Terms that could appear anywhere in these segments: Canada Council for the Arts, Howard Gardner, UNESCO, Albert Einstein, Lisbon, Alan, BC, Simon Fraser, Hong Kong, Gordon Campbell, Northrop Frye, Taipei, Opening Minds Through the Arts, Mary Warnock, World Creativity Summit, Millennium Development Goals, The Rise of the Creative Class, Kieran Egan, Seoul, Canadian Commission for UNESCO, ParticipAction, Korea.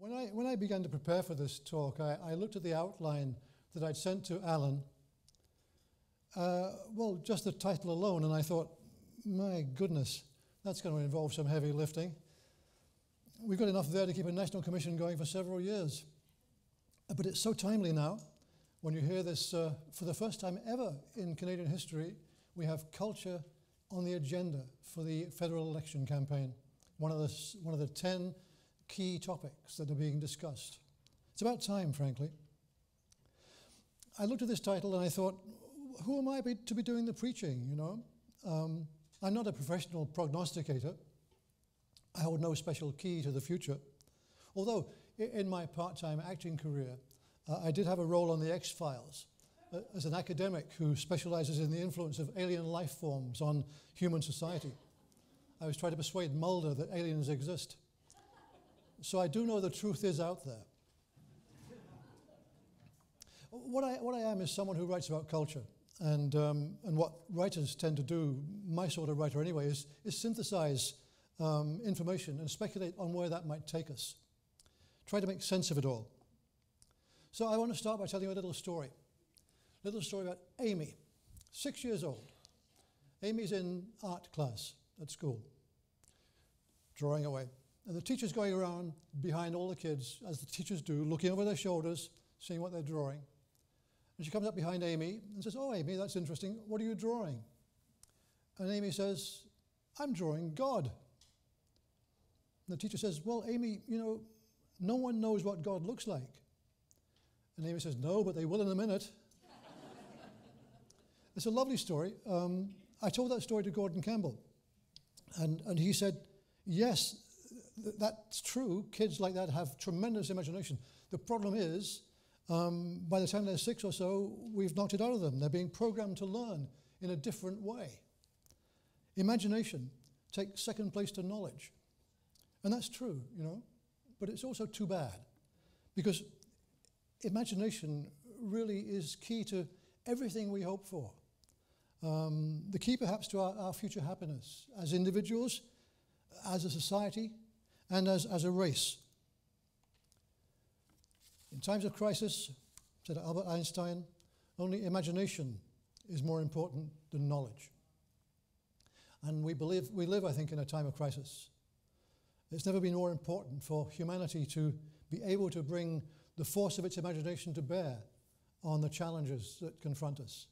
When I began to prepare for this talk, I looked at the outline that I'd sent to Alan, well, just the title alone, and I thought, my goodness, that's going to involve some heavy lifting. We've got enough there to keep a national commission going for several years. But it's so timely now, when you hear this, for the first time ever in Canadian history, we have culture on the agenda for the federal election campaign, one of the 10 key topics that are being discussed. It's about time, frankly. I looked at this title and I thought, who am I to be doing the preaching, you know? I'm not a professional prognosticator. I hold no special key to the future. Although, in my part-time acting career, I did have a role on The X-Files as an academic who specializes in the influence of alien life forms on human society. I was trying to persuade Mulder that aliens exist. So I do know the truth is out there. What I am is someone who writes about culture. And what writers tend to do, my sort of writer anyway, is synthesize information and speculate on where that might take us. Try to make sense of it all. So I want to start by telling you a little story. A little story about Amy, 6 years old. Amy's in art class at school, drawing away. And the teacher's going around behind all the kids, as the teachers do, looking over their shoulders, seeing what they're drawing. And she comes up behind Amy and says, "Oh, Amy, that's interesting. What are you drawing?" And Amy says, "I'm drawing God." And the teacher says, "Well, Amy, you know, no one knows what God looks like." And Amy says, "No, but they will in a minute." It's a lovely story. I told that story to Gordon Campbell. And he said, yes, that's true. Kids like that have tremendous imagination. The problem is, by the time they're six or so, we've knocked it out of them. They're being programmed to learn in a different way. Imagination takes second place to knowledge. And that's true, you know, but it's also too bad, because imagination really is key to everything we hope for. The key perhaps to our future happiness as individuals, as a society, and as a race. In times of crisis, said Albert Einstein, only imagination is more important than knowledge. And we live, I think, in a time of crisis. It's never been more important for humanity to be able to bring the force of its imagination to bear on the challenges that confront us.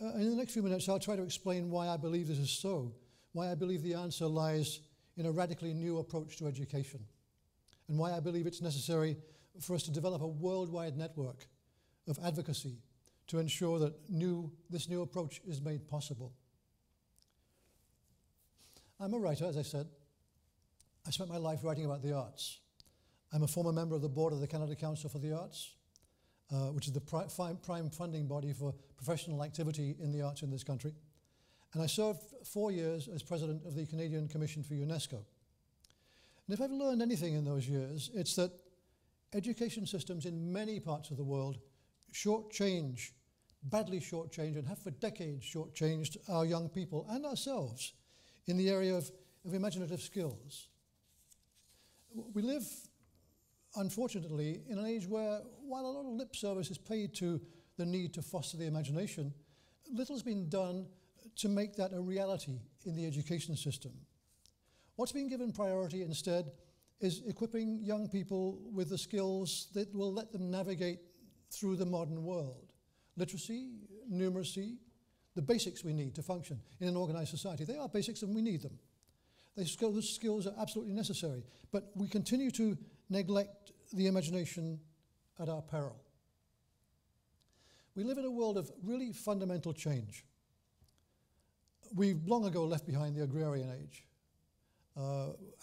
In the next few minutes, I'll try to explain why I believe this is so, why I believe the answer lies in a radically new approach to education, and why I believe it's necessary for us to develop a worldwide network of advocacy to ensure that this new approach is made possible. I'm a writer, as I said. I spent my life writing about the arts. I'm a former member of the board of the Canada Council for the Arts, which is the prime funding body for professional activity in the arts in this country. And I served 4 years as president of the Canadian Commission for UNESCO. And if I've learned anything in those years, it's that education systems in many parts of the world shortchange, badly shortchange, and have for decades shortchanged our young people and ourselves in the area of imaginative skills. We live, unfortunately, in an age where, while a lot of lip service is paid to the need to foster the imagination, little's been done to make that a reality in the education system. What's been given priority instead is equipping young people with the skills that will let them navigate through the modern world. Literacy, numeracy, the basics we need to function in an organized society. They are basics and we need them. Those skills are absolutely necessary, but we continue to neglect the imagination at our peril. We live in a world of really fundamental change. We've long ago left behind the agrarian age.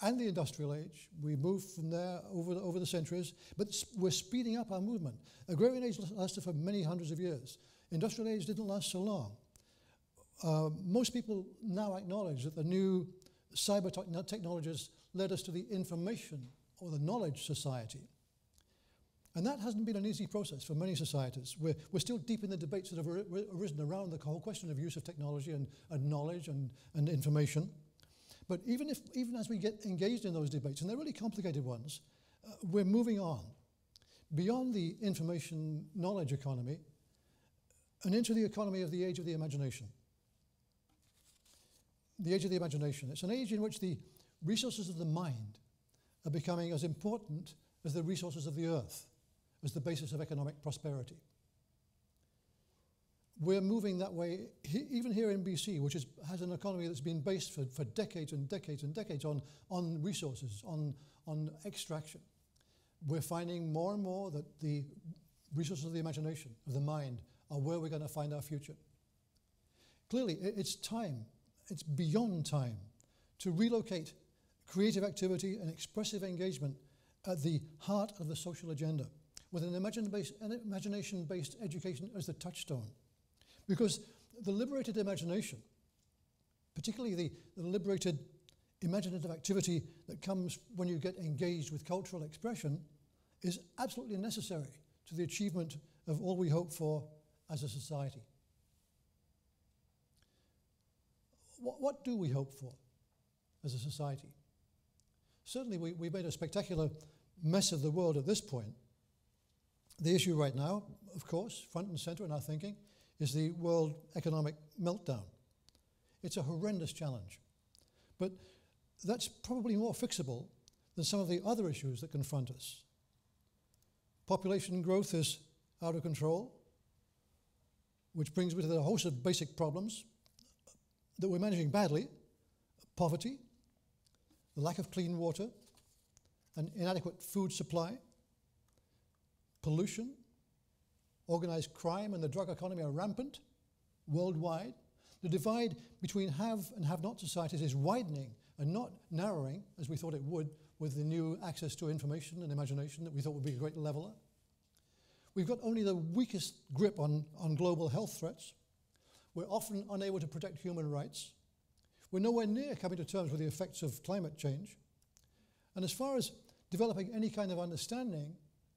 And the industrial age. We moved from there over the centuries, but we're speeding up our movement. Agrarian age lasted for many hundreds of years. Industrial age didn't last so long. Most people now acknowledge that the new cyber technologies led us to the information or the knowledge society. And that hasn't been an easy process for many societies. We're still deep in the debates that have arisen around the whole question of use of technology and knowledge and information. But even as we get engaged in those debates, and they're really complicated ones, we're moving on beyond the information knowledge economy and into the economy of the age of the imagination. The age of the imagination. It's an age in which the resources of the mind are becoming as important as the resources of the earth, as the basis of economic prosperity. We're moving that way, even here in BC, which has an economy that's been based for decades and decades and decades on resources, on extraction. We're finding more and more that the resources of the imagination, of the mind, are where we're going to find our future. Clearly, it's time, it's beyond time, to relocate creative activity and expressive engagement at the heart of the social agenda, with an imagination-based education as the touchstone. Because the liberated imagination, particularly the liberated imaginative activity that comes when you get engaged with cultural expression, is absolutely necessary to the achievement of all we hope for as a society. What do we hope for as a society? Certainly we made a spectacular mess of the world at this point. The issue right now, of course, front and center in our thinking, is the world economic meltdown. It's a horrendous challenge, but that's probably more fixable than some of the other issues that confront us. Population growth is out of control, which brings with it a host of basic problems that we're managing badly: poverty, the lack of clean water, an inadequate food supply, pollution, organized crime and the drug economy are rampant worldwide. The divide between have and have-not societies is widening and not narrowing, as we thought it would, with the new access to information and imagination that we thought would be a great leveler. We've got only the weakest grip on global health threats. We're often unable to protect human rights. We're nowhere near coming to terms with the effects of climate change. And as far as developing any kind of understanding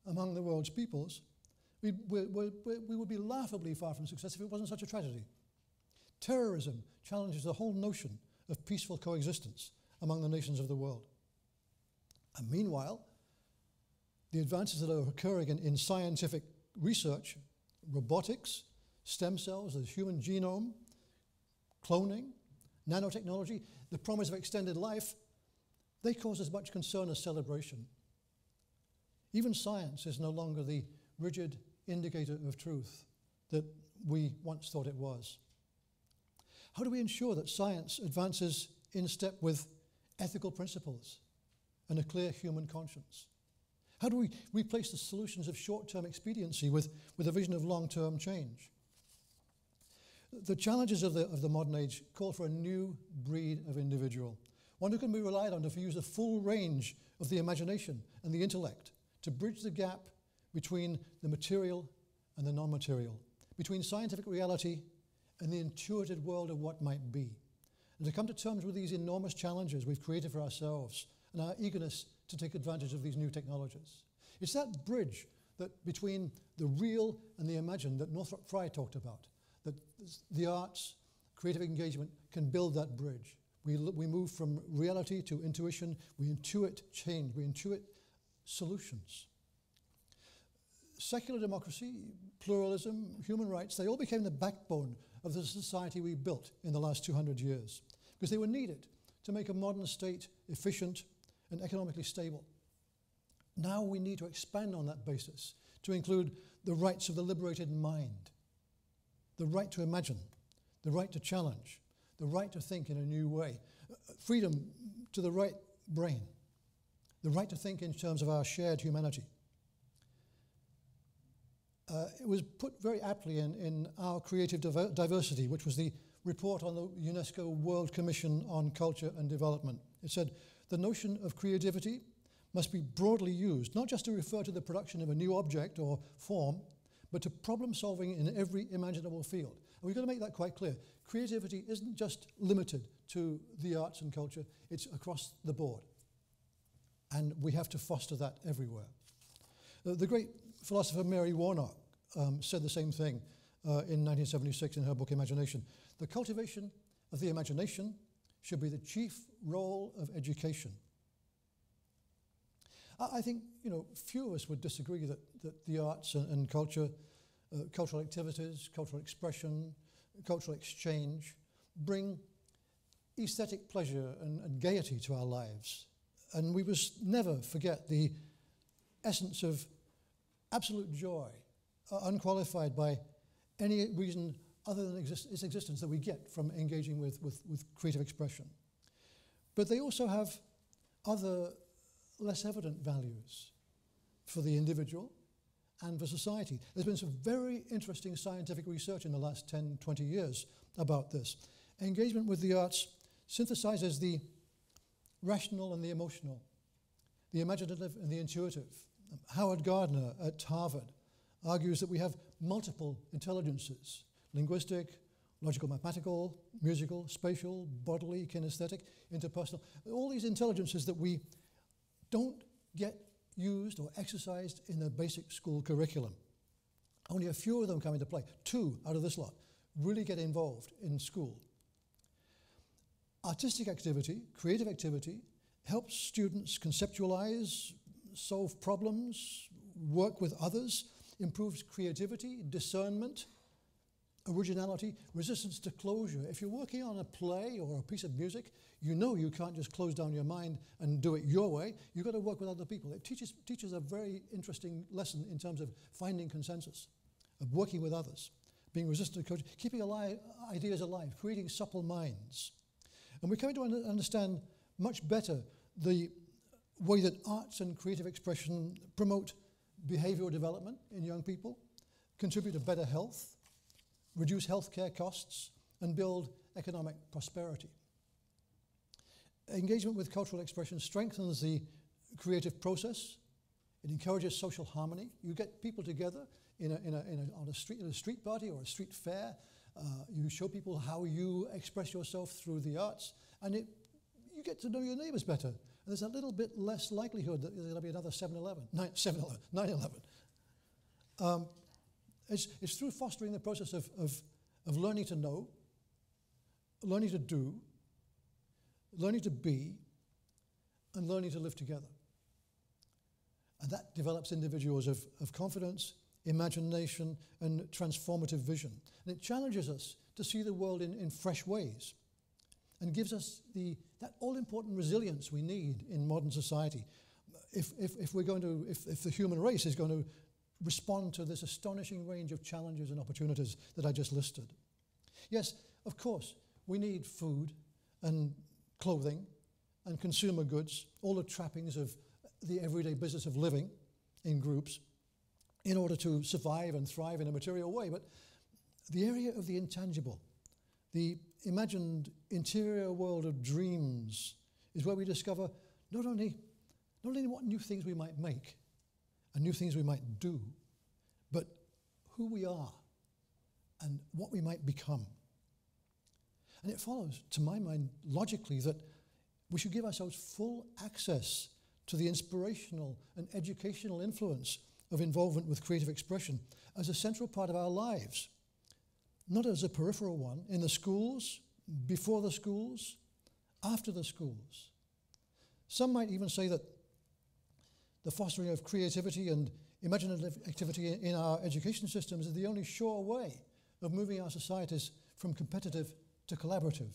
among the world's peoples, we would be laughably far from success if it wasn't such a tragedy. Terrorism challenges the whole notion of peaceful coexistence among the nations of the world. And meanwhile, the advances that are occurring in scientific research, robotics, stem cells, the human genome, cloning, nanotechnology, the promise of extended life, they cause as much concern as celebration. Even science is no longer the rigid indicator of truth that we once thought it was. How do we ensure that science advances in step with ethical principles and a clear human conscience? How do we replace the solutions of short-term expediency with a vision of long-term change? The challenges of the modern age call for a new breed of individual, one who can be relied on to use the full range of the imagination and the intellect to bridge the gap between the material and the non-material, between scientific reality and the intuitive world of what might be. And to come to terms with these enormous challenges we've created for ourselves and our eagerness to take advantage of these new technologies. It's that bridge that between the real and the imagined that Northrop Frye talked about, that the arts, creative engagement can build that bridge. We move from reality to intuition, we intuit change, we intuit solutions. Secular democracy, pluralism, human rights, they all became the backbone of the society we built in the last 200 years because they were needed to make a modern state efficient and economically stable. Now we need to expand on that basis to include the rights of the liberated mind, the right to imagine, the right to challenge, the right to think in a new way, freedom to the right brain, the right to think in terms of our shared humanity. It was put very aptly in Our Creative Diversity, which was the report on the UNESCO World Commission on Culture and Development. It said, the notion of creativity must be broadly used, not just to refer to the production of a new object or form, but to problem solving in every imaginable field. And we've got to make that quite clear. Creativity isn't just limited to the arts and culture, it's across the board. And we have to foster that everywhere. The great philosopher Mary Warnock said the same thing in 1976 in her book Imagination. The cultivation of the imagination should be the chief role of education. I think, you know, few of us would disagree that, the arts and culture, cultural activities, cultural expression, cultural exchange bring aesthetic pleasure and gaiety to our lives. And we must never forget the essence of absolute joy, unqualified by any reason other than its existence that we get from engaging with creative expression. But they also have other less evident values for the individual and for society. There's been some very interesting scientific research in the last 10, 20 years about this. Engagement with the arts synthesizes the rational and the emotional, the imaginative and the intuitive. Howard Gardner at Harvard argues that we have multiple intelligences: linguistic, logical, mathematical, musical, spatial, bodily, kinesthetic, interpersonal. All these intelligences that we don't get used or exercised in the basic school curriculum. Only a few of them come into play. 2 out of this lot really get involved in school. Artistic activity, creative activity, helps students conceptualize, solve problems, work with others, improves creativity, discernment, originality, resistance to closure. If you're working on a play or a piece of music, you know you can't just close down your mind and do it your way. You've got to work with other people. It teaches a very interesting lesson in terms of finding consensus, of working with others, being resistant to closure, keeping ideas alive, creating supple minds. And we're coming to understand much better the way that arts and creative expression promote behavioral development in young people, contribute to better health, reduce healthcare costs, and build economic prosperity. Engagement with cultural expression strengthens the creative process. It encourages social harmony. You get people together on a street party or a street fair. You show people how you express yourself through the arts, and you get to know your neighbors better. And there's a little bit less likelihood that there'll be another 9/11. It's through fostering the process of learning to know, learning to do, learning to be, and learning to live together. And that develops individuals of confidence, imagination, and transformative vision. And it challenges us to see the world in fresh ways and gives us that all-important resilience we need in modern society. If the human race is going to respond to this astonishing range of challenges and opportunities that I just listed. Yes, of course, we need food and clothing and consumer goods, all the trappings of the everyday business of living in groups, in order to survive and thrive in a material way. But the area of the intangible, the imagined interior world of dreams, is where we discover not only what new things we might make and new things we might do, but who we are and what we might become. And it follows, to my mind, logically, that we should give ourselves full access to the inspirational and educational influence of involvement with creative expression as a central part of our lives, not as a peripheral one, in the schools, before the schools, after the schools. Some might even say that the fostering of creativity and imaginative activity in our education systems is the only sure way of moving our societies from competitive to collaborative,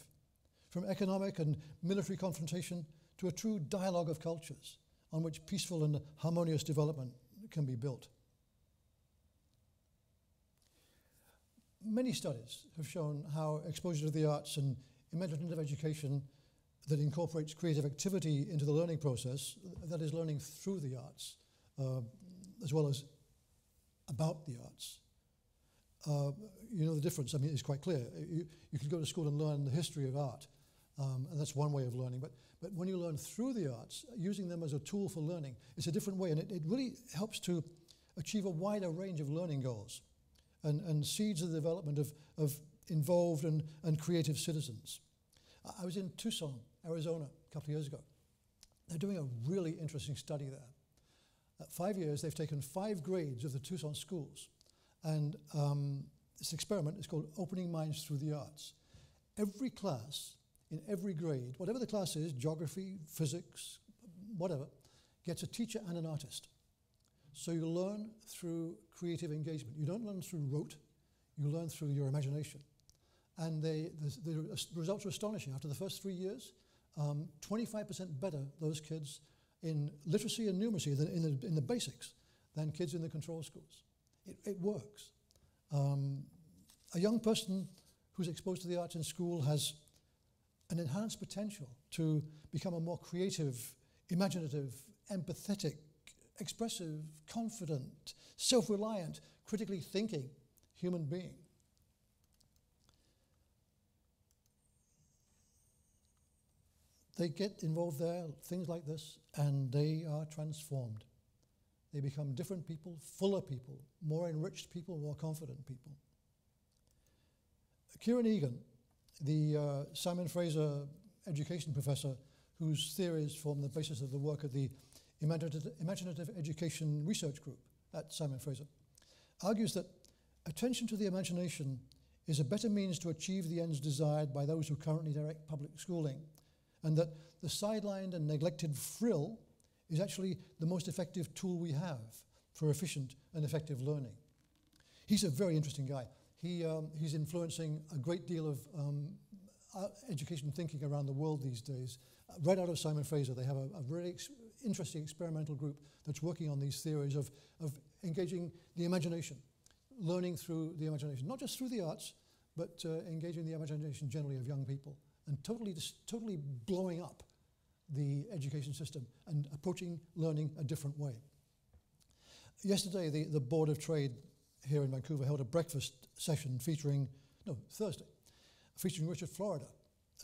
from economic and military confrontation to a true dialogue of cultures on which peaceful and harmonious development can be built. Many studies have shown how exposure to the arts and imaginative education that incorporates creative activity into the learning process, that is, learning through the arts, as well as about the arts. You know the difference, I mean, it's quite clear. You can go to school and learn the history of art, and that's one way of learning, but when you learn through the arts, using them as a tool for learning, it's a different way, and it really helps to achieve a wider range of learning goals and seeds the development of involved and creative citizens. I was in Tucson, Arizona, a couple of years ago. They're doing a really interesting study there. At 5 years, they've taken 5 grades of the Tucson schools. And this experiment is called Opening Minds Through the Arts. Every class in every grade, whatever the class is, geography, physics, whatever, gets a teacher and an artist. So you learn through creative engagement. You don't learn through rote, you learn through your imagination. And the results are astonishing. After the first 3 years, 25% better, those kids, in literacy and numeracy, than in the basics, than kids in the control schools. It works. A young person who's exposed to the arts in school has an enhanced potential to become a more creative, imaginative, empathetic, expressive, confident, self-reliant, critically thinking human being. They get involved there, things like this, and they are transformed. They become different people, fuller people, more enriched people, more confident people. Kieran Egan, the Simon Fraser education professor, whose theories form the basis of the work of the Imaginative Education Research Group at Simon Fraser, argues that attention to the imagination is a better means to achieve the ends desired by those who currently direct public schooling, and that the sidelined and neglected frill is actually the most effective tool we have for efficient and effective learning. He's a very interesting guy. He's influencing a great deal of education thinking around the world these days. Right out of Simon Fraser, they have a really interesting experimental group that's working on these theories of engaging the imagination, learning through the imagination, not just through the arts, but engaging the imagination generally of young people, and totally blowing up the education system and approaching learning a different way. Yesterday, the Board of Trade here in Vancouver held a breakfast session Thursday, featuring Richard Florida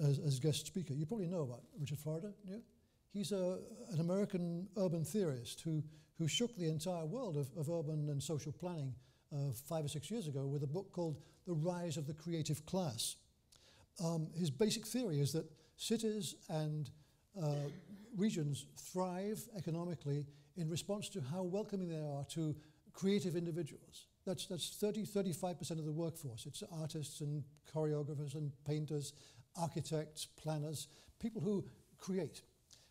as guest speaker. You probably know about Richard Florida, yeah? He's an American urban theorist who shook the entire world of urban and social planning 5 or 6 years ago with a book called The Rise of the Creative Class. His basic theory is that cities and regions thrive economically in response to how welcoming they are to creative individuals. That's 35% of the workforce. It's artists and choreographers and painters, architects, planners, people who create.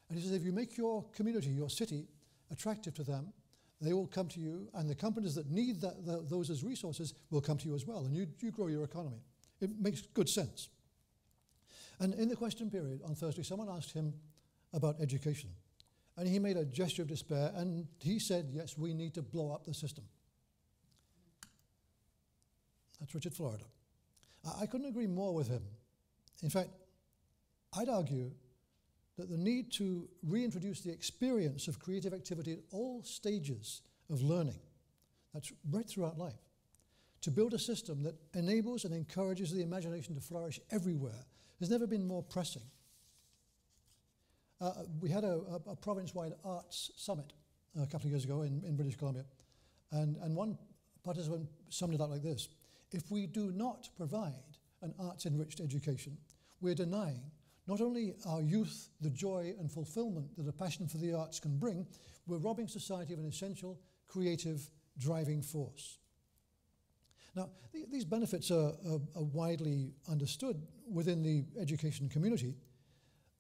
And he says if you make your community, your city, attractive to them, they will come to you, and the companies that need those as resources will come to you as well, and you grow your economy. It makes good sense. And in the question period on Thursday, someone asked him about education. And he made a gesture of despair, and he said, yes, we need to blow up the system. That's Richard Florida. I couldn't agree more with him. In fact, I'd argue that the need to reintroduce the experience of creative activity at all stages of learning, that's right throughout life, to build a system that enables and encourages the imagination to flourish everywhere, has never been more pressing. We had a province-wide arts summit a couple of years ago in British Columbia, and one participant summed it up like this: if we do not provide an arts-enriched education, we're denying not only our youth the joy and fulfillment that a passion for the arts can bring, we're robbing society of an essential, creative, driving force. Now, these benefits are widely understood within the education community,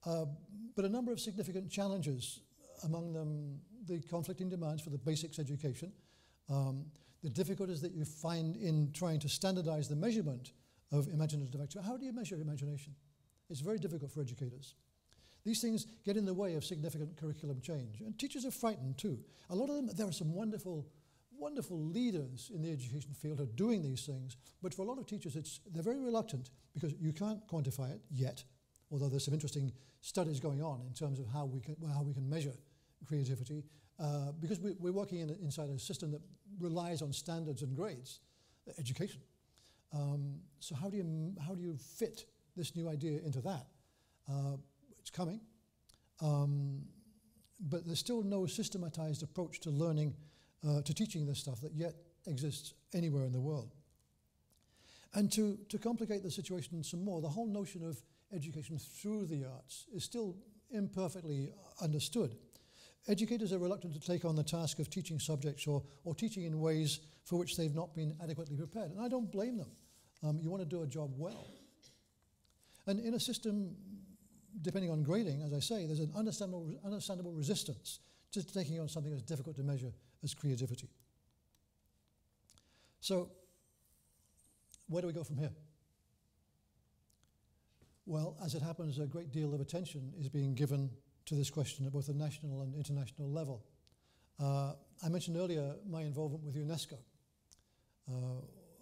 but a number of significant challenges, among them the conflicting demands for the basics education, the difficulties that you find in trying to standardize the measurement of imaginative activity. How do you measure imagination? It's very difficult for educators. These things get in the way of significant curriculum change, and teachers are frightened too. A lot of them, there are some wonderful leaders in the education field are doing these things, but for a lot of teachers, they're very reluctant because you can't quantify it yet, although there's some interesting studies going on in terms of how we can measure creativity, because we're working inside a system that relies on standards and grades, education. So how do you fit this new idea into that? It's coming, but there's still no systematized approach to learning, to teaching this stuff that yet exists anywhere in the world. And to complicate the situation some more, the whole notion of education through the arts is still imperfectly understood. Educators are reluctant to take on the task of teaching subjects or teaching in ways for which they've not been adequately prepared. And I don't blame them. You want to do a job well. And in a system, depending on grading, as I say, there's an understandable resistance just taking on something as difficult to measure as creativity. So, where do we go from here? Well, as it happens, a great deal of attention is being given to this question at both the national and international level. I mentioned earlier my involvement with UNESCO.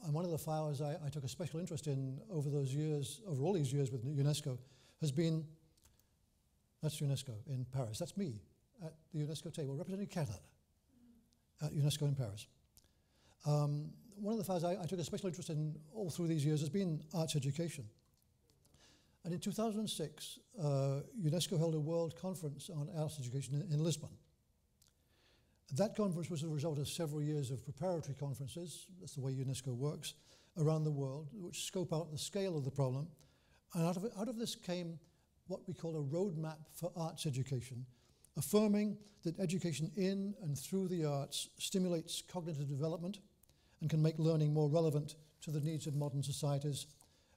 And one of the files I took a special interest in over those years, over all these years with UNESCO, has been, that's UNESCO in Paris, that's me at the UNESCO table, representing Canada at UNESCO in Paris. One of the files I took a special interest in all through these years has been arts education. And in 2006, UNESCO held a world conference on arts education in Lisbon. That conference was the result of several years of preparatory conferences, that's the way UNESCO works, around the world, which scope out the scale of the problem. And out of this came what we call a roadmap for arts education, affirming that education in and through the arts stimulates cognitive development and can make learning more relevant to the needs of modern societies,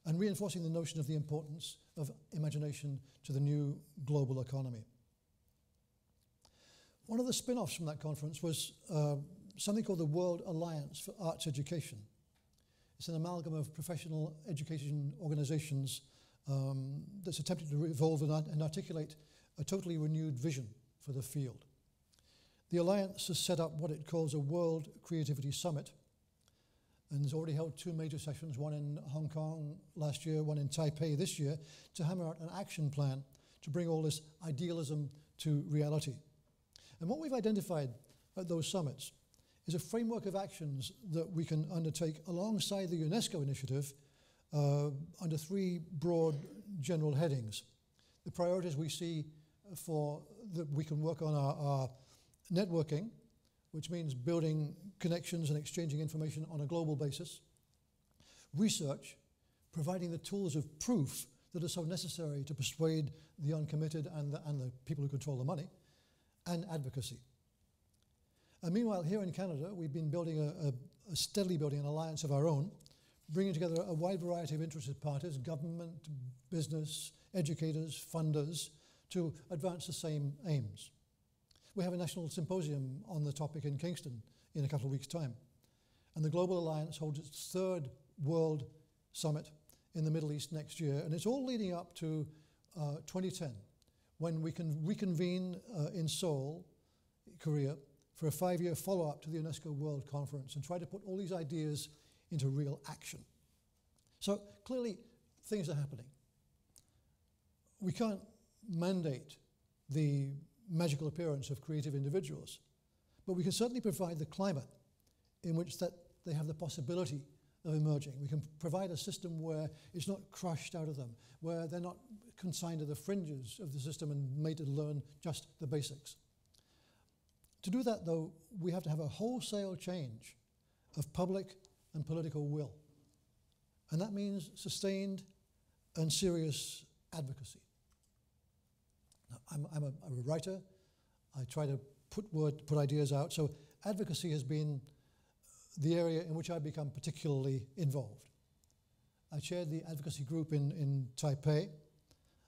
and reinforcing the notion of the importance of imagination to the new global economy. One of the spin-offs from that conference was something called the World Alliance for Arts Education. It's an amalgam of professional education organizations that's attempted to evolve and articulate a totally renewed vision for the field. The Alliance has set up what it calls a World Creativity Summit, and has already held two major sessions, one in Hong Kong last year, one in Taipei this year, to hammer out an action plan to bring all this idealism to reality. And what we've identified at those summits is a framework of actions that we can undertake alongside the UNESCO initiative under three broad general headings. The priorities we see for that we can work on are networking, which means building connections and exchanging information on a global basis. Research, providing the tools of proof that are so necessary to persuade the uncommitted and the people who control the money. And advocacy. And meanwhile, here in Canada, we've been building steadily building an alliance of our own, bringing together a wide variety of interested parties, government, business, educators, funders, to advance the same aims. We have a national symposium on the topic in Kingston in a couple of weeks' time. And the Global Alliance holds its third World Summit in the Middle East next year, and it's all leading up to 2010. When we can reconvene in Seoul, Korea, for a 5-year follow-up to the UNESCO World Conference and try to put all these ideas into real action. So clearly, things are happening. We can't mandate the magical appearance of creative individuals, but we can certainly provide the climate in which that they have the possibility of emerging. We can provide a system where it's not crushed out of them, where they're not consigned to the fringes of the system and made to learn just the basics. To do that, though, we have to have a wholesale change of public and political will. And that means sustained and serious advocacy. Now, I'm a writer. I try to put ideas out. So advocacy has been the area in which I've become particularly involved. I chaired the advocacy group in Taipei.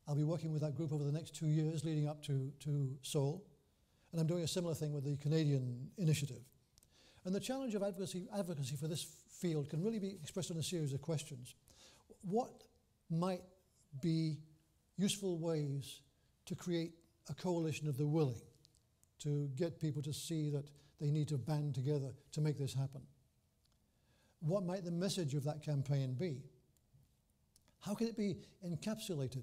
I'll be working with that group over the next 2 years leading up to Seoul. And I'm doing a similar thing with the Canadian initiative. And the challenge of advocacy for this field can really be expressed in a series of questions. What might be useful ways to create a coalition of the willing, to get people to see that they need to band together to make this happen? What might the message of that campaign be? How can it be encapsulated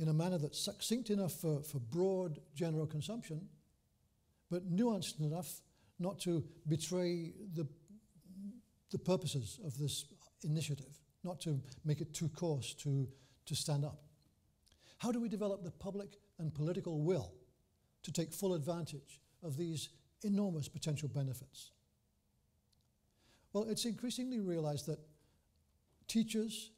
in a manner that's succinct enough for broad general consumption, but nuanced enough not to betray the purposes of this initiative, not to make it too coarse to stand up? How do we develop the public and political will to take full advantage of these enormous potential benefits? Well, it's increasingly realized that teachers,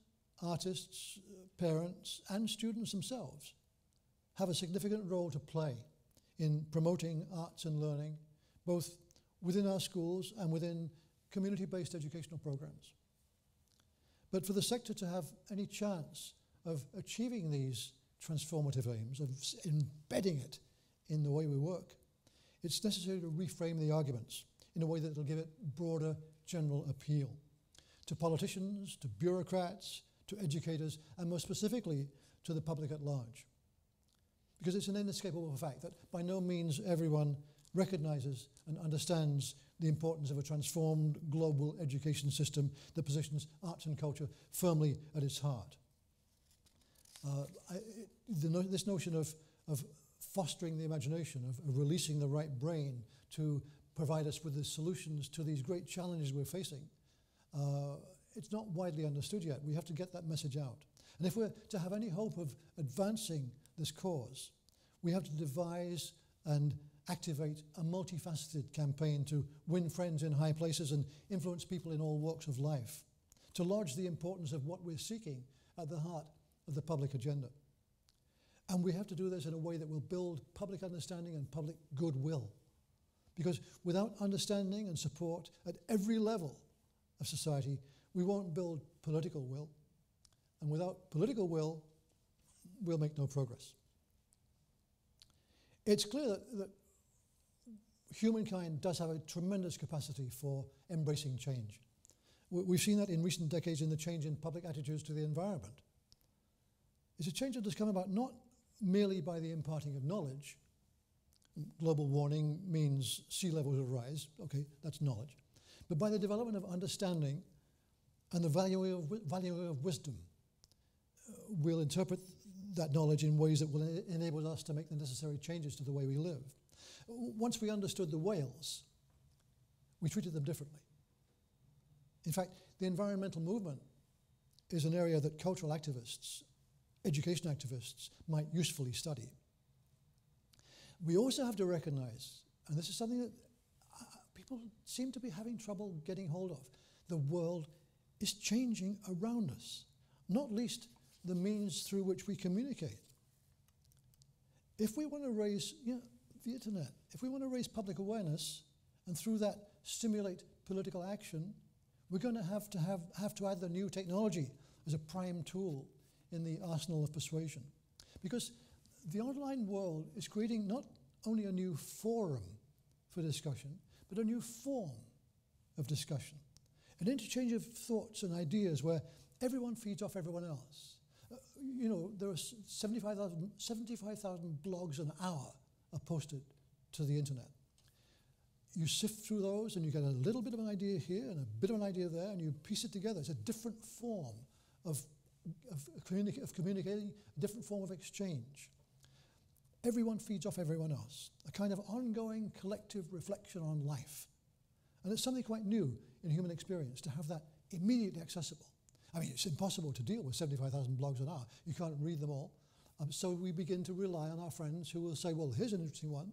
artists, parents, and students themselves have a significant role to play in promoting arts and learning, both within our schools and within community-based educational programs. But for the sector to have any chance of achieving these transformative aims, of embedding it in the way we work, it's necessary to reframe the arguments in a way that will give it broader general appeal to politicians, to bureaucrats, to educators, and more specifically to the public at large. Because it's an inescapable fact that by no means everyone recognises and understands the importance of a transformed global education system that positions arts and culture firmly at its heart. This notion of fostering the imagination, of releasing the right brain to provide us with the solutions to these great challenges we're facing, it's not widely understood yet. We have to get that message out. And if we're to have any hope of advancing this cause, we have to devise and activate a multifaceted campaign to win friends in high places and influence people in all walks of life, to lodge the importance of what we're seeking at the heart of the public agenda. And we have to do this in a way that will build public understanding and public goodwill. Because without understanding and support at every level of society, we won't build political will. And without political will, we'll make no progress. It's clear that humankind does have a tremendous capacity for embracing change. We've seen that in recent decades in the change in public attitudes to the environment. It's a change that has come about not merely by the imparting of knowledge. Global warming means sea levels will rise, okay, that's knowledge, but by the development of understanding and the value of wisdom. We'll interpret that knowledge in ways that will enable us to make the necessary changes to the way we live. Once we understood the whales, we treated them differently. In fact, the environmental movement is an area that cultural activists, education activists might usefully study. We also have to recognize, and this is something that people seem to be having trouble getting hold of, the world is changing around us, not least the means through which we communicate. If we want to raise, the internet, if we want to raise public awareness and through that stimulate political action, we're going to have to add the new technology as a prime tool in the arsenal of persuasion. Because the online world is creating not only a new forum for discussion, but a new form of discussion. An interchange of thoughts and ideas where everyone feeds off everyone else. There are 75,000 blogs an hour are posted to the internet. You sift through those and you get a little bit of an idea here and a bit of an idea there and you piece it together. It's a different form of communicating, a different form of exchange. Everyone feeds off everyone else, a kind of ongoing collective reflection on life. And it's something quite new in human experience to have that immediately accessible. I mean, it's impossible to deal with 75,000 blogs an hour. You can't read them all. So we begin to rely on our friends who will say, well, here's an interesting one.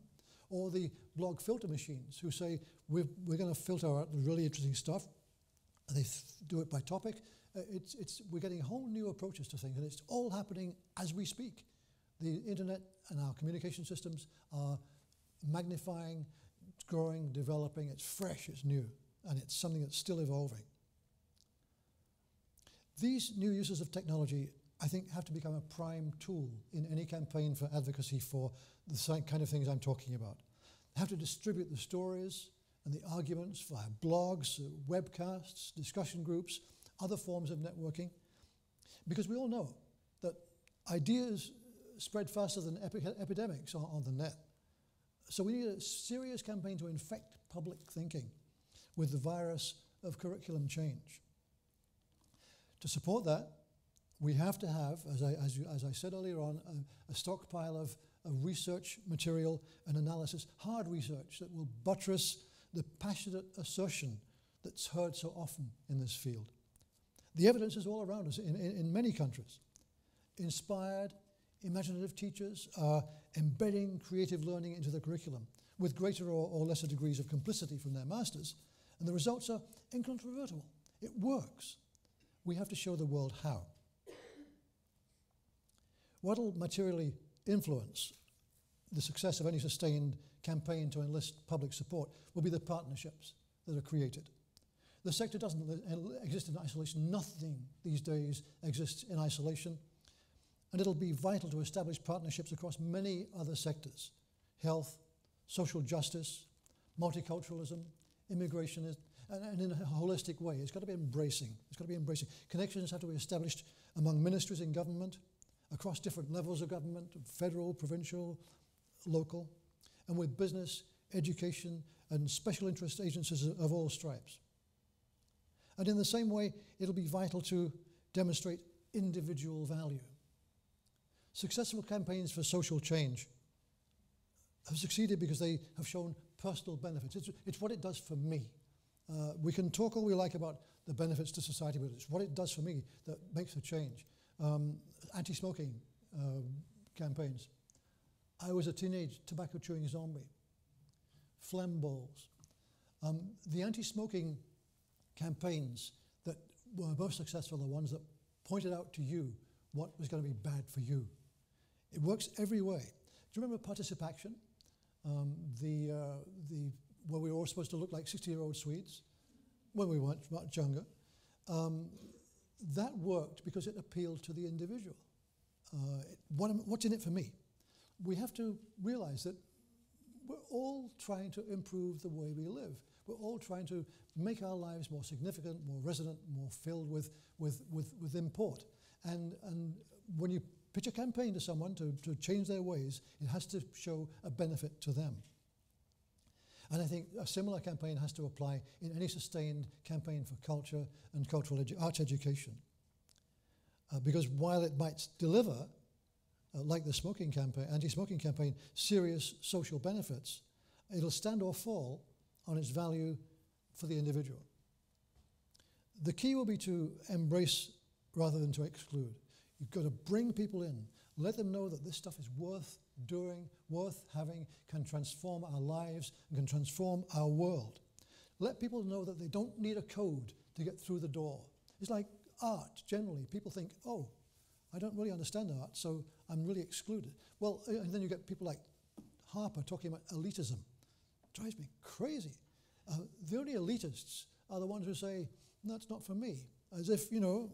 Or the blog filter machines who say, we're going to filter out the really interesting stuff. And they do it by topic. We're getting whole new approaches to things, and it's all happening as we speak. The internet and our communication systems are magnifying, growing, developing. It's fresh, it's new, and it's something that's still evolving. These new uses of technology, I think, have to become a prime tool in any campaign for advocacy for the kind of things I'm talking about. They have to distribute the stories and the arguments via blogs, webcasts, discussion groups, other forms of networking, because we all know that ideas spread faster than epidemics on the net. So we need a serious campaign to infect public thinking with the virus of curriculum change. To support that, we have to have, as I said earlier on, a stockpile of research material and analysis, hard research that will buttress the passionate assertion that's heard so often in this field. The evidence is all around us in many countries. Inspired, imaginative teachers are embedding creative learning into the curriculum with greater or lesser degrees of complicity from their masters, and the results are incontrovertible. It works. We have to show the world how. What will materially influence the success of any sustained campaign to enlist public support will be the partnerships that are created. The sector doesn't exist in isolation. Nothing these days exists in isolation. And it'll be vital to establish partnerships across many other sectors: health, social justice, multiculturalism, immigration, and in a holistic way. It's got to be embracing. It's got to be embracing. Connections have to be established among ministries in government, across different levels of government, federal, provincial, local, and with business, education, and special interest agencies of all stripes. And in the same way, it'll be vital to demonstrate individual value. Successful campaigns for social change have succeeded because they have shown personal benefits. It's what it does for me. We can talk all we like about the benefits to society, but it's what it does for me that makes a change. Anti-smoking campaigns. I was a teenage tobacco-chewing zombie. Phlegm balls. The anti-smoking campaigns that were most successful are the ones that pointed out to you what was going to be bad for you. It works every way. Do you remember ParticipAction? Where we were all supposed to look like 60-year-old Swedes when we weren't, much younger. That worked because it appealed to the individual. What's in it for me? We have to realize that we're all trying to improve the way we live. We're all trying to make our lives more significant, more resonant, more filled with import. And when you pitch a campaign to someone to change their ways, it has to show a benefit to them. And I think a similar campaign has to apply in any sustained campaign for culture and cultural arts education. Because while it might deliver, like the smoking campaign, anti-smoking campaign, serious social benefits, it'll stand or fall on its value for the individual. The key will be to embrace rather than to exclude. You've got to bring people in, let them know that this stuff is worth doing, worth having, can transform our lives, and can transform our world. Let people know that they don't need a code to get through the door. It's like art, generally. People think, oh, I don't really understand art, so I'm really excluded. Well, and then you get people like Harper talking about elitism. It drives me crazy. The only elitists are the ones who say, that's not for me. As if, you know,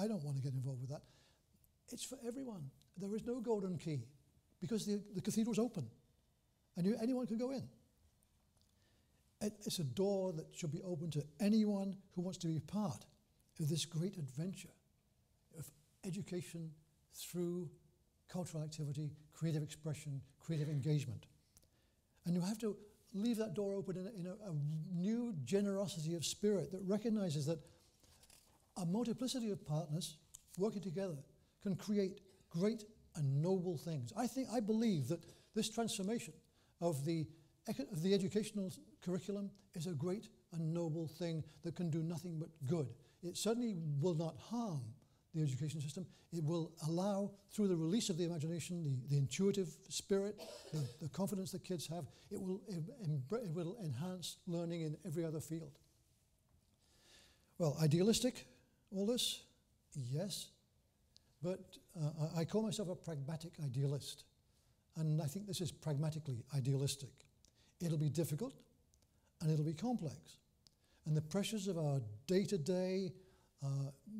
I don't want to get involved with that. It's for everyone. There is no golden key because the cathedral's open and anyone can go in. It's a door that should be open to anyone who wants to be part of this great adventure of education through cultural activity, creative expression, creative engagement. And you have to leave that door open in a new generosity of spirit that recognizes that a multiplicity of partners working together can create great and noble things. I believe that this transformation of the educational curriculum is a great and noble thing that can do nothing but good. It certainly will not harm the education system. It will allow, through the release of the imagination, the intuitive spirit, the confidence that kids have, it will enhance learning in every other field. Well, idealistic, all this? Yes. But I call myself a pragmatic idealist. And I think this is pragmatically idealistic. It'll be difficult and it'll be complex. And the pressures of our day-to-day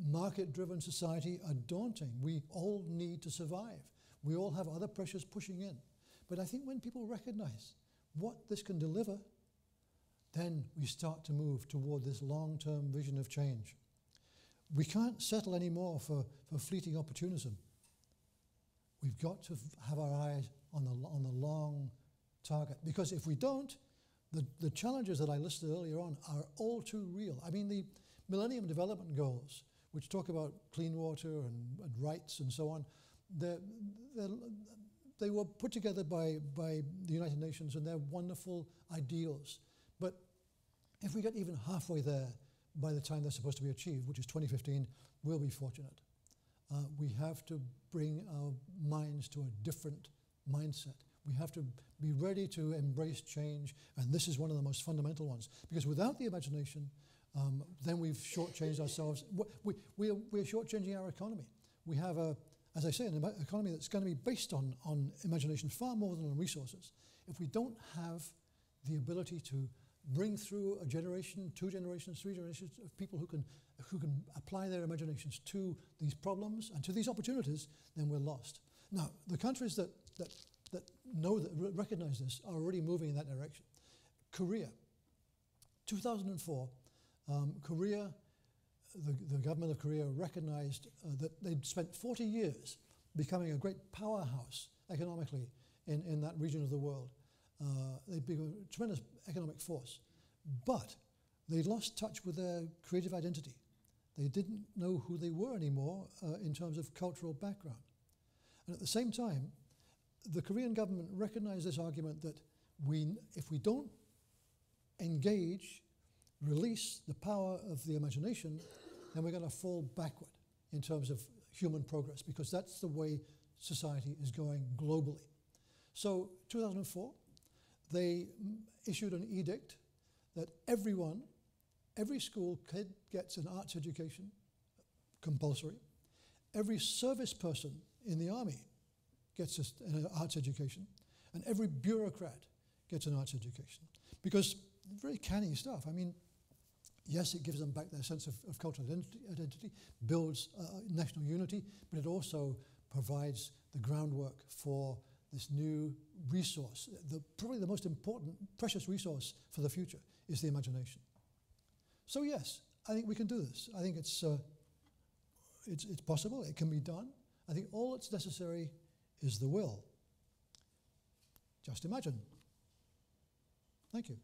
market-driven society are daunting. We all need to survive. We all have other pressures pushing in. But I think when people recognize what this can deliver, then we start to move toward this long-term vision of change. We can't settle anymore for fleeting opportunism. We've got to have our eyes on the long target, because if we don't, the challenges that I listed earlier on are all too real. I mean, the Millennium Development Goals, which talk about clean water and rights and so on, they were put together by the United Nations, and they're wonderful ideals. But if we get even halfway there by the time they're supposed to be achieved, which is 2015, we'll be fortunate. We have to bring our minds to a different mindset. We have to be ready to embrace change, and this is one of the most fundamental ones. Because without the imagination, then we've shortchanged ourselves. We're shortchanging our economy. We have, as I say, an economy that's going to be based on imagination far more than on resources. If we don't have the ability to bring through a generation, two generations, three generations of people who can apply their imaginations to these problems and to these opportunities, then we're lost. Now, the countries that that know that, recognize this, are already moving in that direction. Korea, 2004, Korea, the government of Korea recognized that they'd spent 40 years becoming a great powerhouse economically in that region of the world. They'd become a tremendous economic force, but they lost touch with their creative identity. They didn't know who they were anymore in terms of cultural background. And at the same time, the Korean government recognized this argument that if we don't engage, release the power of the imagination, then we're going to fall backward in terms of human progress, because that's the way society is going globally. So 2004, they issued an edict that every school kid gets an arts education, compulsory. Every service person in the army gets an arts education, and every bureaucrat gets an arts education. Because very canny stuff. I mean, yes, it gives them back their sense of cultural identity, builds national unity, but it also provides the groundwork for this new resource. Probably the most important, precious resource for the future is the imagination. So yes, I think we can do this. I think it's possible, it can be done. I think all that's necessary is the will. Just imagine. Thank you.